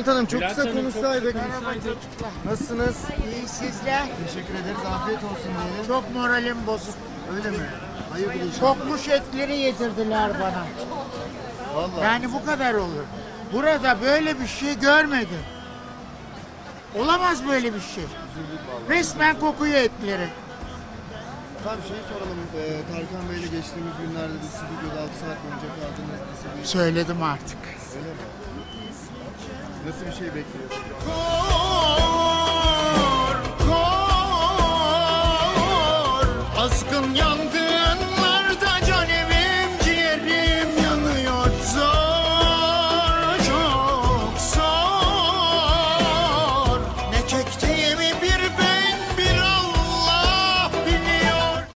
Bülent Hanım çok kısa konuşsaydık. Merhaba çocuklar. Nasılsınız? İyi, sizler. Teşekkür ederiz. Afiyet olsun diyelim. Çok moralim bozuk. Öyle mi? Hayırdır. Kokmuş etleri yedirdiler bana. Vallahi. Yani bu kadar olur. Burada böyle bir şey görmedim. Olamaz böyle bir şey. Resmen kokuyor etleri. Tam şey soralım. Tarhan Bey'le geçtiğimiz günlerde bir stüdyoda 6 saat önce kaldınız. Nasıl bir... Söyledim artık. Öyle mi? Nasıl bir şey bekliyorsun? Kor, kor, aşkın yandı.